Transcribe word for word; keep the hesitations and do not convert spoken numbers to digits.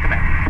Mountain Man.